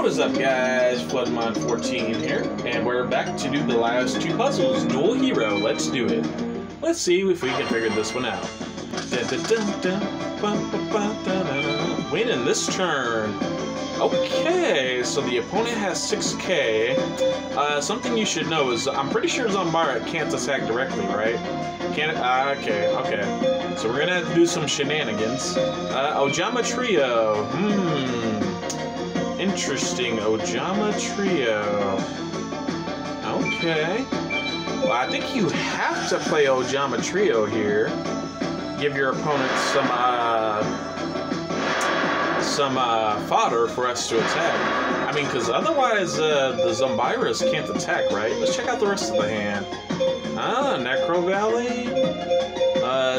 What is up, guys? Floodmon14 here, and we're back to do the last two puzzles. Duel Hero, let's do it. Let's see if we can figure this one out. Winning this turn. Okay, so the opponent has 6k. Something you should know is I'm pretty sure Zombara can't attack directly, right? Can't. Okay. So we're gonna have to do some shenanigans. Ojama Trio. Interesting. Ojama Trio. Okay. Well, I think you have to play Ojama Trio here. Give your opponent some fodder for us to attack. I mean, because otherwise the Zombiras can't attack, right? Let's check out the rest of the hand. Necro Valley.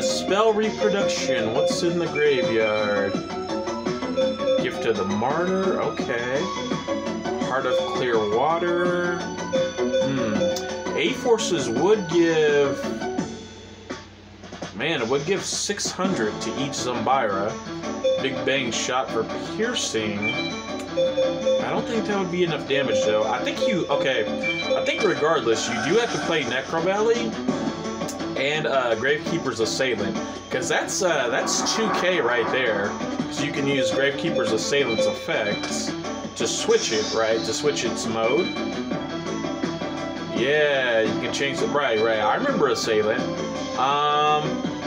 Spell Reproduction. What's in the graveyard? Gift to the Martyr. Okay. Heart of Clear Water. A-Forces would give... Man, it would give 600 to each Zombira. Big Bang Shot for piercing. I don't think that would be enough damage, though. I think you... Okay. I think regardless, you do have to play Necro Valley and Gravekeeper's Assailant. Because that's 2k right there. So you can use Gravekeeper's Assailant's effects to switch it, right? To switch its mode. Yeah, you can change it. Right. I remember Assailant.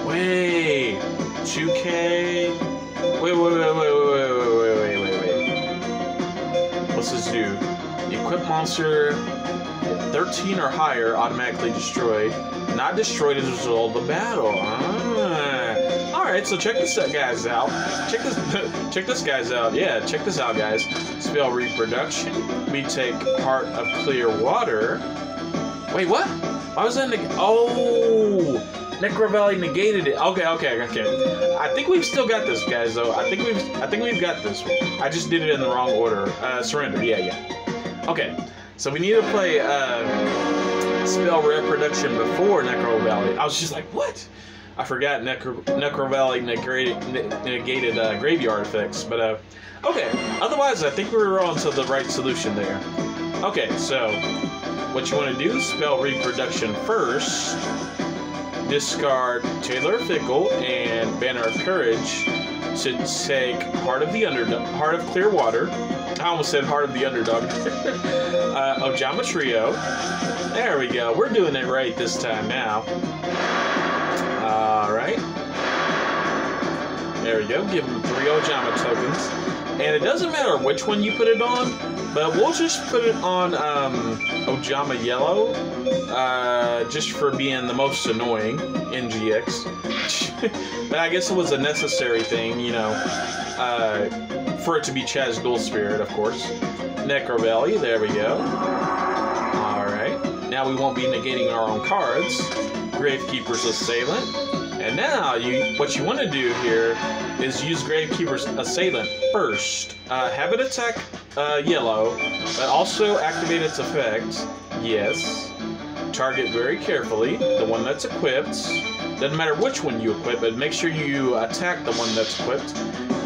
Wait. 2k... Wait. What's this do? Equip monster 13 or higher, automatically destroyed. Not destroyed as a result of the battle. Alright, so check this guys out. Check this out, guys. Spell Reproduction. We take Heart of Clear Water. Wait, what? Why was that in the... Oh... Necro Valley negated it. Okay. I think we've still got this, guys. Though I think we've got this. I just did it in the wrong order. Surrender. Yeah. Okay. So we need to play Spell Reproduction before Necro Valley. I was just like, what? I forgot Necro Valley negated graveyard effects. But okay. Otherwise, I think we were on to the right solution there. Okay. So what you want to do? Spell Reproduction first. Discard Taylor Fickle and Banner of Courage to take Heart of Clear Water. I almost said Heart of the Underdog. Ojama Trio. There we go. We're doing it right this time now. Alright. There we go. Give them 3 Ojama tokens. And it doesn't matter which one you put it on, but we'll just put it on Ojama Yellow, just for being the most annoying NGX. But I guess it was a necessary thing, you know, for it to be Chaz Dual Spirit, of course. Necro Valley, there we go. Alright, now we won't be negating our own cards. Gravekeeper's Assailant. And now, what you want to do here is use Gravekeeper's Assailant first. Have it attack yellow, but also activate its effect. Yes. Target very carefully, the one that's equipped. Doesn't matter which one you equip, but make sure you attack the one that's equipped.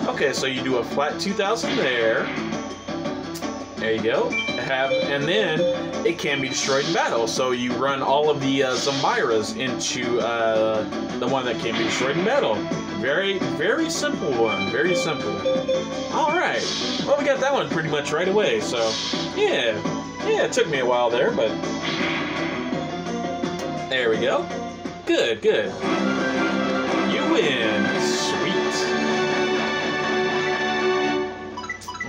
Okay, so you do a flat 2,000 there. There you go. And then it can be destroyed in battle. So you run all of the Zombiras into the one that can be destroyed in battle. Very, very simple one. Very simple. All right. Well, we got that one pretty much right away. So, yeah, it took me a while there, but there we go. Good. You win. Sweet.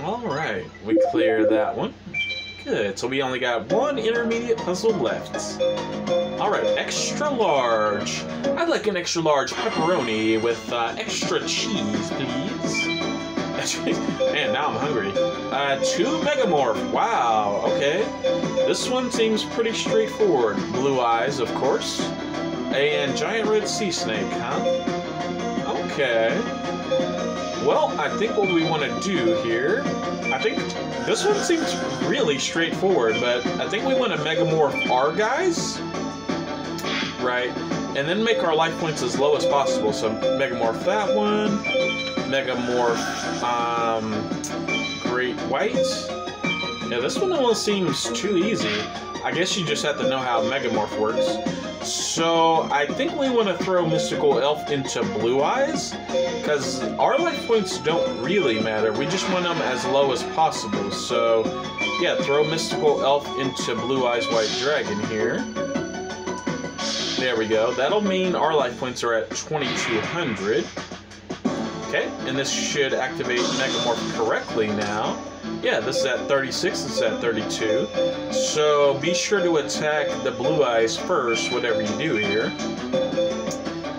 All right. We clear that one. Good, so we only got one intermediate puzzle left. Alright, extra large. I'd like an extra large pepperoni with extra cheese, please. Man, now I'm hungry. 2 Megamorph, wow, okay. This one seems pretty straightforward. Blue Eyes, of course. And Giant Red Sea Snake, huh? Okay. Well, I think what we want to do here, I think this one seems really straightforward, but I think we want to Megamorph our guys, right? And then make our life points as low as possible. So Megamorph that one, Megamorph Great White, Yeah, this one almost seems too easy. I guess you just have to know how Megamorph works. So I think we want to throw Mystical Elf into Blue Eyes, because our life points don't really matter. We just want them as low as possible. So yeah, throw Mystical Elf into Blue Eyes White Dragon here. There we go. That'll mean our life points are at 2200. Okay, and this should activate Megamorph correctly now. Yeah, this is at 36, it's at 32. So be sure to attack the Blue Eyes first, whatever you do here.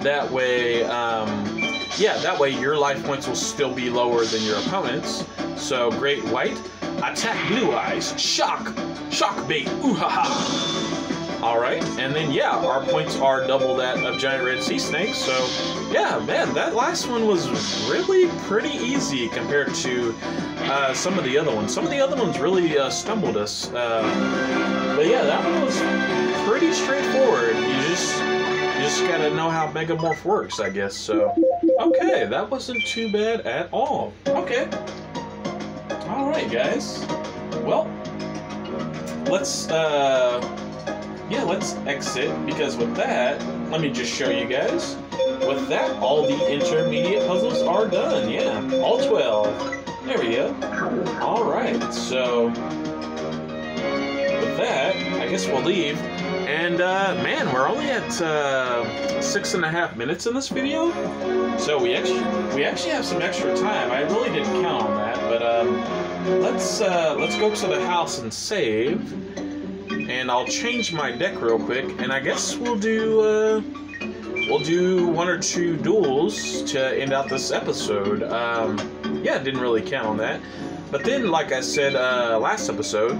That way, yeah, that way your life points will still be lower than your opponent's. So Great White, attack Blue Eyes, shock, shock bait, ooh ha ha. All right, and then yeah, our points are double that of Giant Red Sea Snake. So yeah, man, that last one was really pretty easy compared to some of the other ones. Some of the other ones really stumbled us. But yeah, that one was pretty straightforward. You just gotta know how Megamorph works, I guess. So, okay, that wasn't too bad at all. Okay. All right, guys. Well, let's exit, because with that, let me just show you guys. With that, all the intermediate puzzles are done. Yeah, all 12. There we go. Alright, so with that, I guess we'll leave. And man, we're only at 6.5 minutes in this video. So we actually have some extra time. I really didn't count on that, but let's go to the house and save. And I'll change my deck real quick, and I guess we'll do one or two duels to end out this episode. Yeah, didn't really count on that. But then, like I said last episode,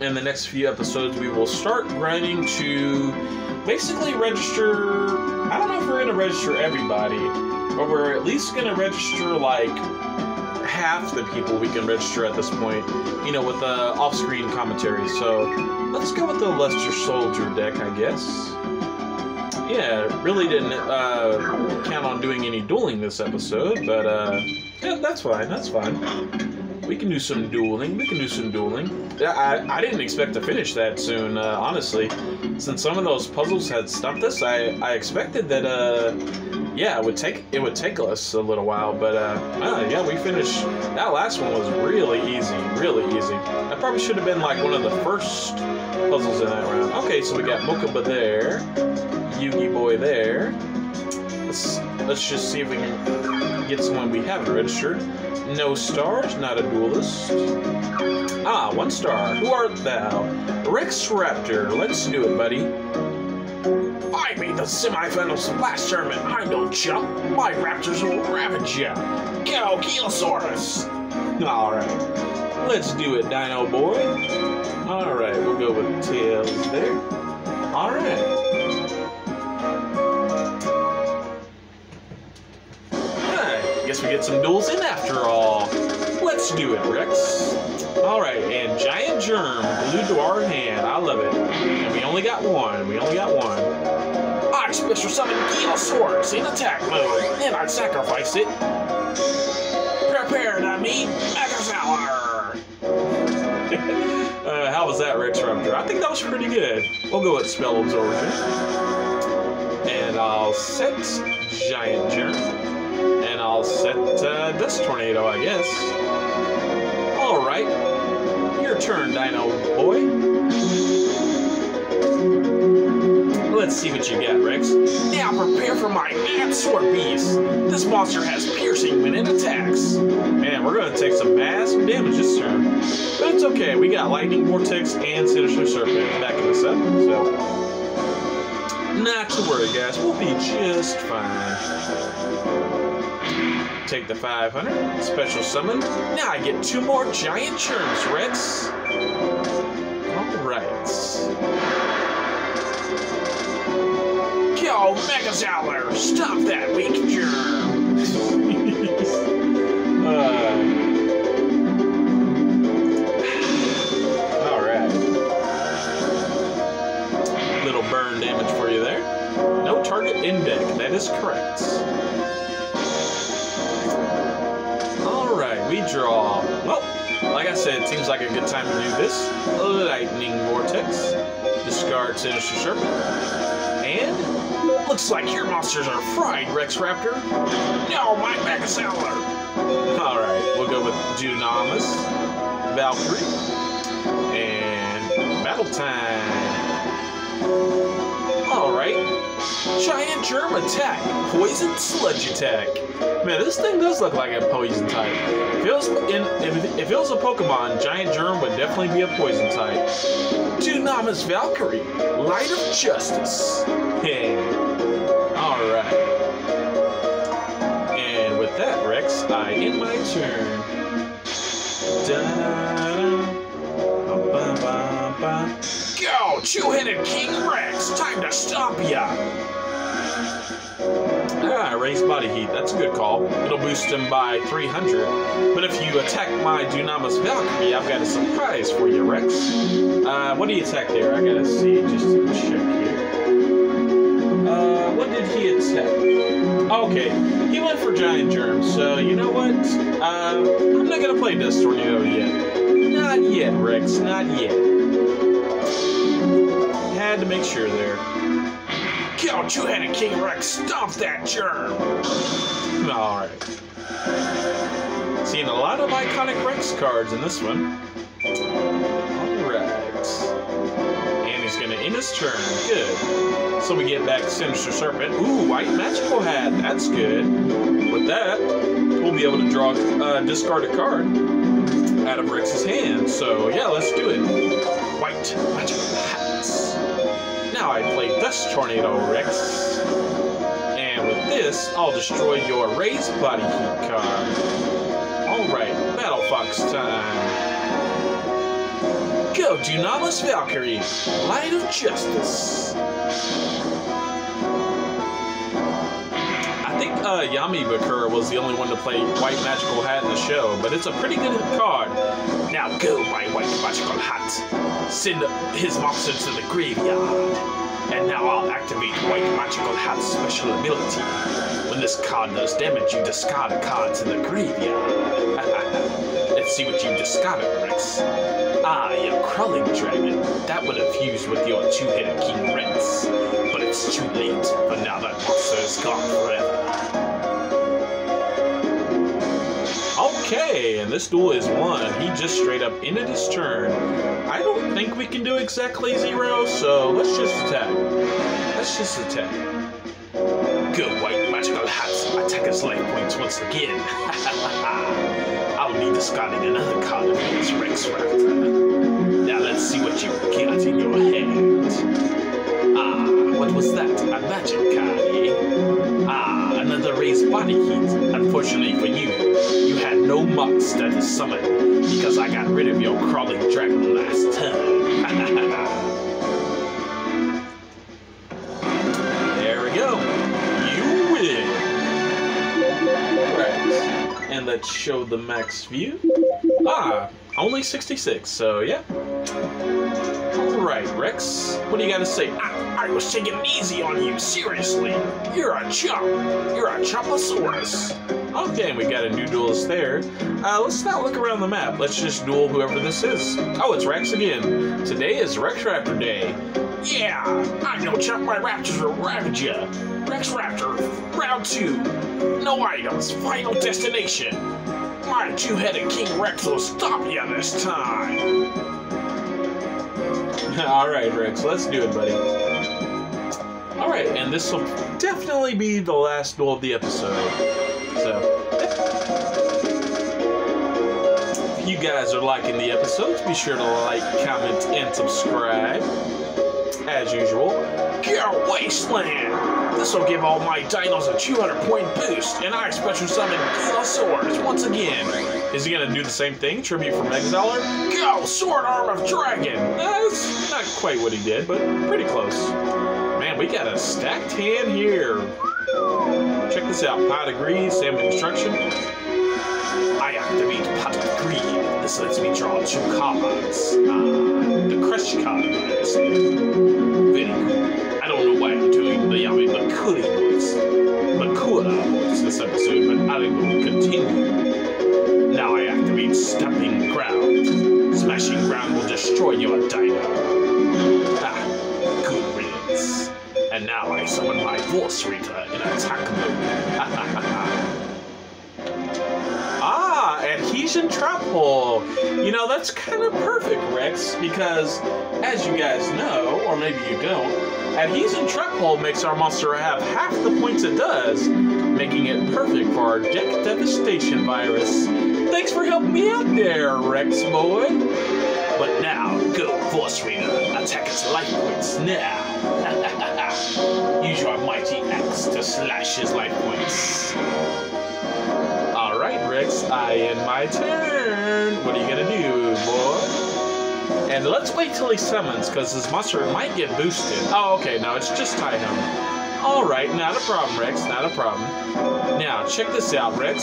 in the next few episodes, we will start grinding to basically register... I don't know if we're going to register everybody, but we're at least going to register, like, half the people we can register at this point, you know, with off-screen commentary. So, let's go with the Luster Soldier deck, I guess. Yeah, really didn't count on doing any dueling this episode, but yeah, that's fine, that's fine. We can do some dueling, we can do some dueling. I didn't expect to finish that soon, honestly. Since some of those puzzles had stumped us, I expected that, yeah, it would take us a little while, but yeah, we finished. That last one was really easy, really easy. That probably should have been like one of the first puzzles in that round. Okay, so we got Mokaba there. Yu-Gi Boy there. Let's just see if we can get someone we haven't registered. No stars, not a duelist. Ah, one star. Who art thou? Rex Raptor. Let's do it, buddy. I made the semifinals last tournament. I don't jump. My raptors will ravage ya. Go, Keelosaurus. All right, let's do it, Dino Boy. All right, we'll go with Tails there. All right. Guess we get some duels in after all. Let's do it, Rex. Alright, and Giant Germ glued to our hand. I love it. And we only got one. We only got one. I special summon Keelosaurus in attack mode. And I'd sacrifice it. Prepare to meet Megasaur. How was that, Rex Raptor? I think that was pretty good. We'll go with Spell Absorption. And I'll set Giant Germ. And I'll set Dust Tornado, I guess. Alright. Your turn, Dino Boy. Let's see what you got, Rex. Now prepare for my Mad Sword Beast. This monster has piercing when it attacks. Man, we're going to take some massive damage this turn. But it's okay. We got Lightning Vortex and Sinister Serpent backing us up. So... not to worry, guys. We'll be just fine. Take the 500. Special summon. Now I get two more Giant Germs, Rex. Alright. Kill Megazowler! Stop that weak germ! Alright. Little burn damage for you there. No target in deck, that is correct. Alright, we draw. Well, like I said, it seems like a good time to do this. Lightning Vortex. Discard Sinister Serpent. And looks like your monsters are fried, Rex Raptor. No, my back is sour. Alright, we'll go with Dunames Valkyrie. And battle time. Alright. Giant Germ attack. Poison sludge attack. Man, this thing does look like a poison type. If it was a Pokemon, Giant Germ would definitely be a poison type. Dunames Valkyrie. Light of Justice. Hey. Alright. And with that, Rex, I end my turn. Go! Two-headed King Rex! Time to stomp ya! Ah, Raise Body Heat. That's a good call. It'll boost him by 300. But if you attack my Dunames Valkyrie, I've got a surprise for you, Rex. What do you attack there? I gotta see just to check here. What did he attack? Okay, he went for Giant Germ, so you know what? I'm not gonna play this tornado yet. Not yet, Rex. Not yet. Had to make sure there. Kill two-headed King Rex, stomp that germ! Alright. Seeing a lot of iconic Rex cards in this one. Alright. And he's gonna end his turn. Good. So we get back Sinister Serpent. Ooh, White Magical Hat. That's good. With that, we'll be able to draw, discard a card out of Rex's hand. So yeah, let's do it. White Magical Hat. Now I play this tornado, Rex, and with this, I'll destroy your Raise Body Heat card. Alright, Battle Fox time. Go, Dunames Valkyrie, Light of Justice. I think Yami Bakur was the only one to play White Magical Hat in the show, but it's a pretty good card. Now go, my White Magical Hat. Send his monster to the graveyard. And now I'll activate White Magical Hat's special ability. When this card does damage, you discard a card to the graveyard. Let's see what you discarded, Rex. Ah, your Crawling Dragon. That would have fused with your two-headed King Rex. But it's too late, for now that monster is gone forever. Okay, and this duel is won. He just straight up ended his turn. I don't think we can do exactly zero, so let's just attack. Let's just attack. Good White Magical Hats. Attack his life points once again. I'll be discarding another card of his, Rex Raptor. Now let's see what you get in your hand. Ah, what was that? A magic card, eh? Ah, another Raise Body Heat. Unfortunately for you, you had no monster that is summoned because I got rid of your Crawling Dragon last time. There we go. You win. Right. And let's show the max view. Ah, only 66, so yeah. Alright, Rex, what do you gotta say? I was taking it easy on you, seriously. You're a chump. You're a chumposaurus. Okay, and we got a new duelist there. Let's not look around the map. Let's just duel whoever this is. Oh, it's Rex again. Today is Rex Raptor Day. Yeah, I know, chump. My raptors will ravage ya. Rex Raptor, round 2. No items, final destination. My two-headed King Rex will stop ya this time. Alright, Rex, let's do it, buddy. Alright, and this will definitely be the last duel of the episode. So, if you guys are liking the episodes, be sure to like, comment, and subscribe. As usual, go Wasteland! This will give all my dinos a 200-point boost, and I special summon Dinosaurs once again. Is he gonna do the same thing? Tribute from Exile? Go Sword Arm of Dragon! That's not quite what he did, but pretty close. Man, we got a stacked hand here. Check this out: Pot of Greed, Salmon Destruction. I activate Pot of Greed. This lets me draw 2 cards. The Crush Card Virus. Very cool. I don't know why I'm doing the Yami Bakura voice. Bakura voice this episode, but I will continue. Now I activate Stepping Ground. destroy your dino. Ah, good riddance. And now I summon my Force Raider in attack mode. Ah, Adhesion Trap Hole. You know, that's kind of perfect, Rex, because as you guys know, or maybe you don't, Adhesion Trap Hole makes our monster have half the points it does, making it perfect for our deck devastation virus. Thanks for helping me out there, Rex boy. But now, go Force Raider, attack its life points now. Use your mighty axe to slash his life points. Alright, Rex, I end my turn. What are you gonna do, boy? And let's wait till he summons, because his monster might get boosted. Oh, okay, no, it's just tie him. Alright, not a problem, Rex, not a problem. Now, check this out, Rex.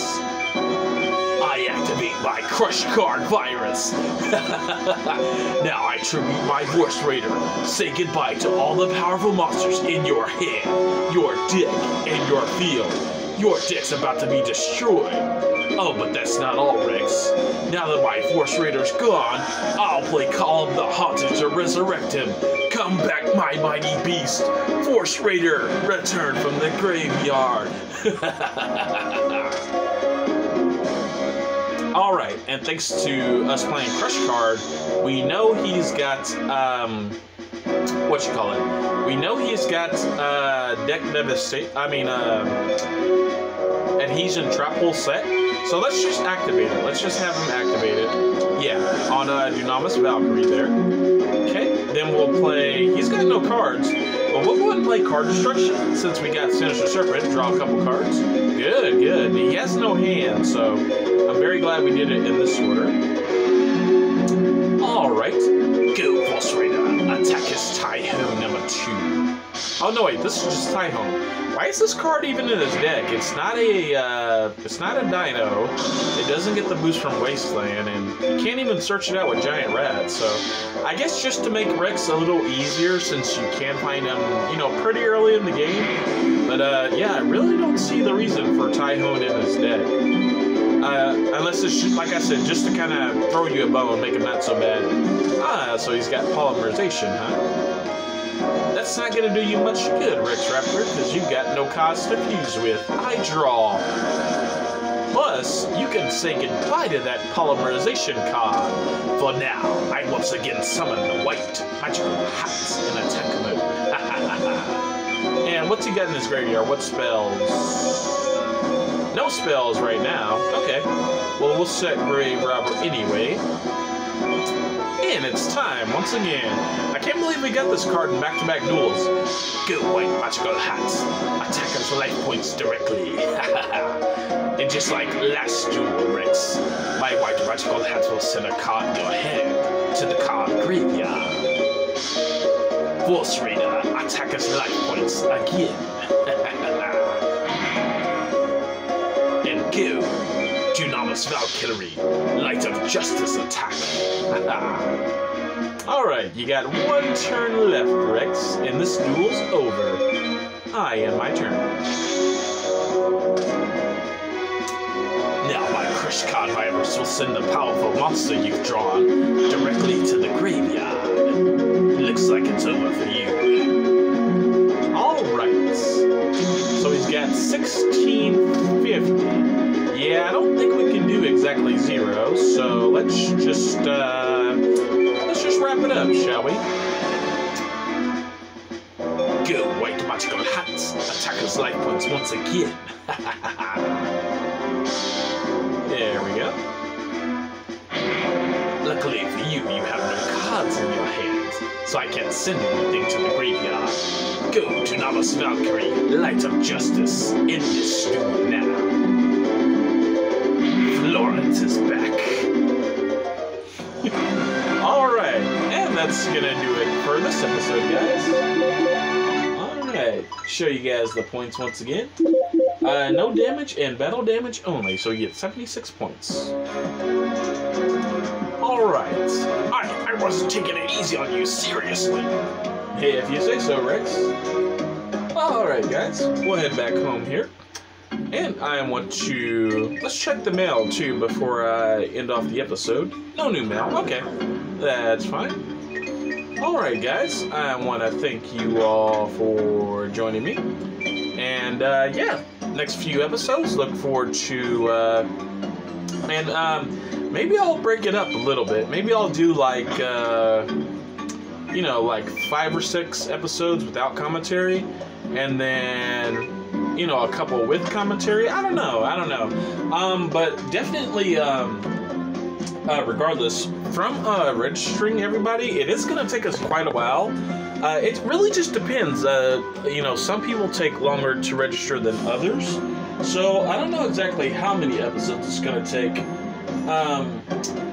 I activate my Crush Card Virus. Now I tribute my Force Raider. Say goodbye to all the powerful monsters in your hand, your deck, and your field. Your deck's about to be destroyed. Oh, but that's not all, Rex. Now that my Force Raider's gone, I'll play Call of the Haunted to resurrect him. Come back, my mighty beast. Force Raider, return from the graveyard. Alright, and thanks to us playing Crush Card, we know he's got, we know he's got, deck devastation, Adhesion Trap Hole set. So let's just activate it. Let's just have him activate it. Yeah, on Dunames Valkyrie there. Okay, then we'll play, he's got no cards, but we'll go ahead and play Card Destruction. Since we got Sinister Serpent, draw a couple cards. Good, good. He has no hand, so... I'm very glad we did it in this order. Alright. Go, Force Raider. Attack his Taihong number 2. Oh, no, wait. This is just Taihong. Why is this card even in his deck? It's not a dino. It doesn't get the boost from Wasteland, and you can't even search it out with Giant Rat. So, I guess just to make Rex a little easier, since you can find him, you know, pretty early in the game. But, yeah, I really don't see the reason for Taihong in his deck. Unless it's, like I said, just to kind of throw you a bone and make him not so bad. Ah, so he's got polymerization, huh? That's not going to do you much good, Rex Raptor, because you've got no cause to fuse with. I draw. Plus, you can say goodbye to that polymerization card. For now, I once again summon the White Magical Hat in attack mode. And what's he got in his graveyard? What spells? No spells right now. Okay. Well, we'll set Grave Robber anyway. And it's time, once again. I can't believe we got this card in back-to-back duels. Go, White Magical Hat. Attack us life points directly. And just like last duel, Rex, my White Magical Hat will send a card in your hand to the card graveyard. Force Raider, attack us life points again. Go, Dunames Valkyrie, Light of Justice attack. Alright, you got one turn left, Rex, and this duel's over. I am my turn. Now my Crush Card Virus will send the powerful monster you've drawn directly to the graveyard. Looks like it's over for you. Alright, so he's got 1650. Yeah, I don't think we can do exactly zero, so let's just wrap it up, shall we? Go, White Magical Hat. Attack his life points once again. There we go. Luckily for you, you have no cards in your hand, so I can't send anything to the graveyard. Go to Dunames Valkyrie, Light of Justice, in this duel now. Lawrence is back. Alright, and that's gonna do it for this episode, guys. Alright, show you guys the points once again. No damage and battle damage only, so you get 76 points. Alright, I wasn't taking it easy on you, seriously. Hey, if you say so, Rex. Alright, guys, we'll head back home here. And I want to... Let's check the mail, too, before I end off the episode. No new mail. Okay. That's fine. Alright guys, I want to thank you all for joining me. And yeah, next few episodes, look forward to... maybe I'll break it up a little bit. Maybe I'll do like... you know, like 5 or 6 episodes without commentary, and then, you know, a couple with commentary. I don't know. But definitely, regardless, from registering everybody, it is going to take us quite a while. It really just depends. You know, some people take longer to register than others, so I don't know exactly how many episodes it's going to take.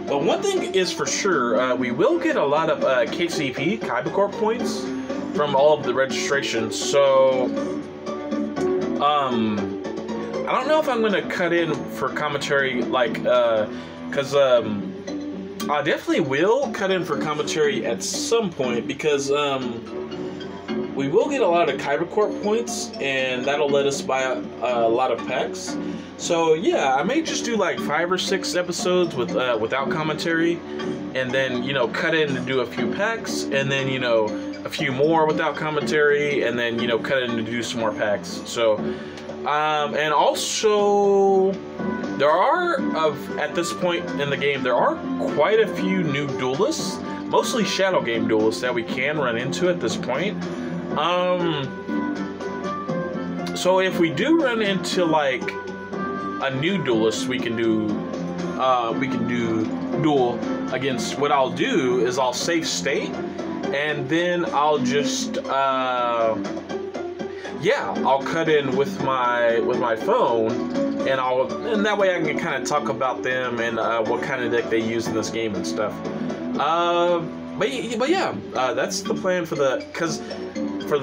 But one thing is for sure, we will get a lot of KCP, KaibaCorp points from all of the registrations, so I don't know if I'm going to cut in for commentary, like, because I definitely will cut in for commentary at some point, because we will get a lot of KaibaCorp points, and that'll let us buy a lot of packs. So yeah, I may just do like 5 or 6 episodes with without commentary, and then, you know, cut in to do a few packs, and then, you know, a few more without commentary, and then, you know, cut in to do some more packs. So, and also there are at this point in the game there are quite a few new duelists, mostly shadow game duelists that we can run into at this point. So if we do run into like a new duelist, we can do duel against. What I'll do is I'll save state, and then I'll just yeah, I'll cut in with my phone, and that way I can kind of talk about them and what kind of deck they use in this game and stuff. But yeah, that's the plan for the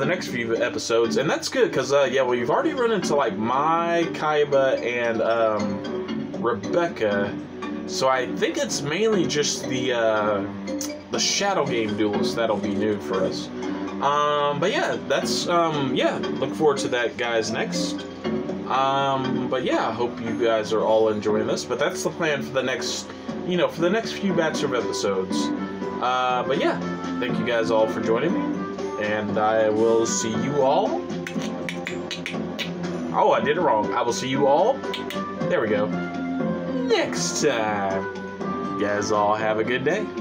next few episodes, and that's good because yeah, well, you've already run into like Mai, Kaiba, and Rebecca, so I think it's mainly just the shadow game duels that'll be new for us. But yeah, that's yeah, look forward to that, guys, next. But yeah, I hope you guys are all enjoying this. But that's the plan for the next, you know, for the next few batch of episodes. But yeah, thank you guys all for joining me. And I will see you all. Oh, I did it wrong. I will see you all. There we go. Next time. You guys all have a good day.